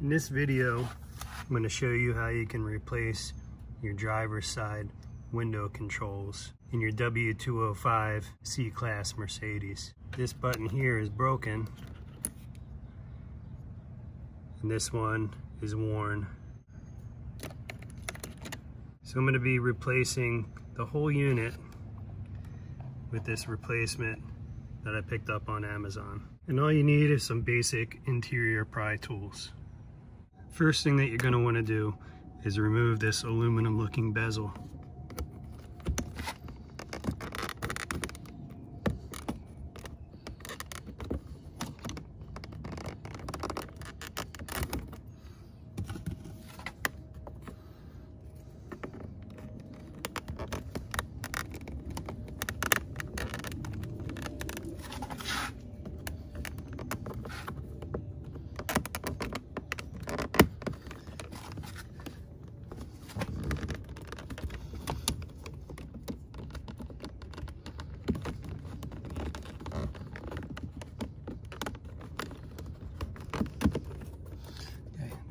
In this video, I'm going to show you how you can replace your driver's side window controls in your W205 C-Class Mercedes. This button here is broken, and this one is worn. So I'm going to be replacing the whole unit with this replacement that I picked up on Amazon. And all you need is some basic interior pry tools. First thing that you're going to want to do is remove this aluminum looking bezel.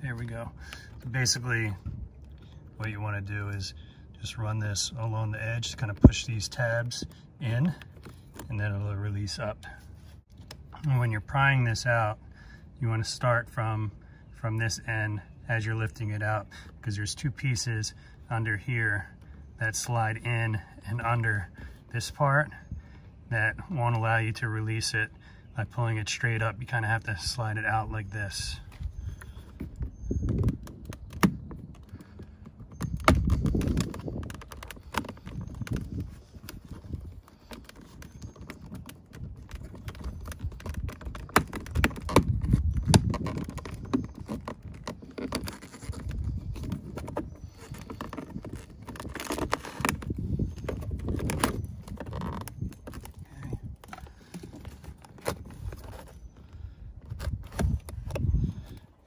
There we go. So basically what you want to do is just run this along the edge, just kind of push these tabs in, and then it'll release up. And when you're prying this out, you want to start from this end as you're lifting it out, because there's two pieces under here that slide in and under this part that won't allow you to release it. By pulling it straight up, you kind of have to slide it out like this.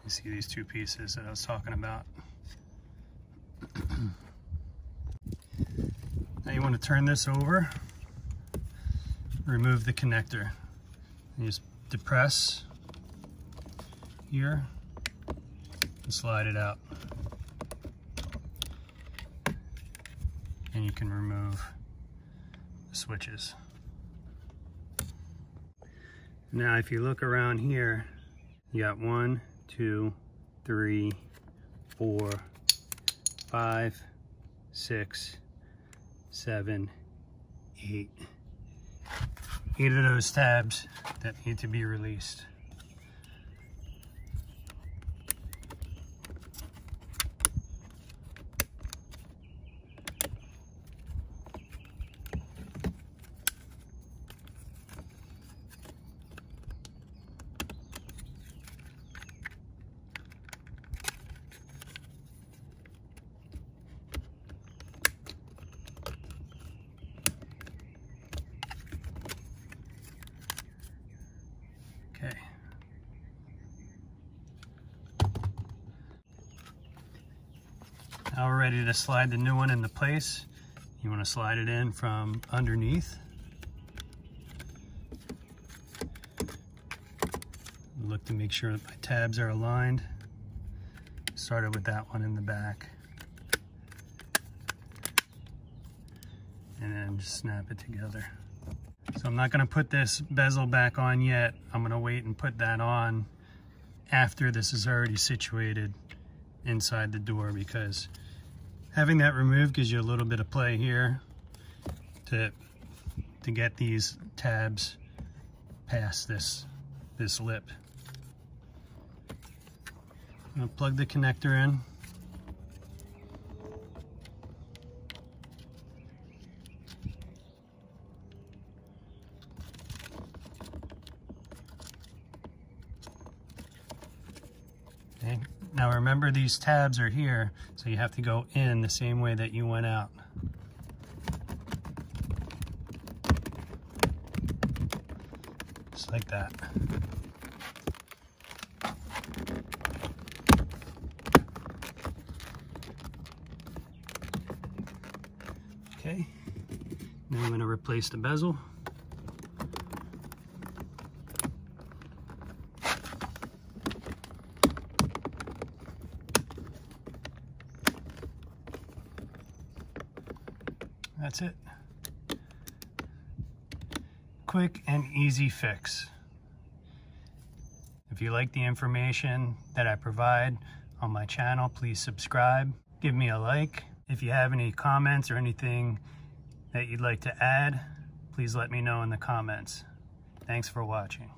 See these two pieces that I was talking about. Now you want to turn this over, remove the connector, and just depress here and slide it out. And you can remove the switches. Now if you look around here, you got 1, 2, 3, 4, 5, 6, 7, 8. 8 of those tabs that need to be released. Now we're ready to slide the new one into place. You want to slide it in from underneath. Look to make sure that my tabs are aligned. Started with that one in the back. And then just snap it together. So I'm not going to put this bezel back on yet. I'm going to wait and put that on after this is already situated inside the door, because having that removed gives you a little bit of play here to get these tabs past this lip. I'm going to plug the connector in. Okay. Now remember, these tabs are here, so you have to go in the same way that you went out. Just like that. Okay, now I'm going to replace the bezel. That's it. Quick and easy fix. If you like the information that I provide on my channel, please subscribe, give me a like. If you have any comments or anything that you'd like to add, please let me know in the comments. Thanks for watching.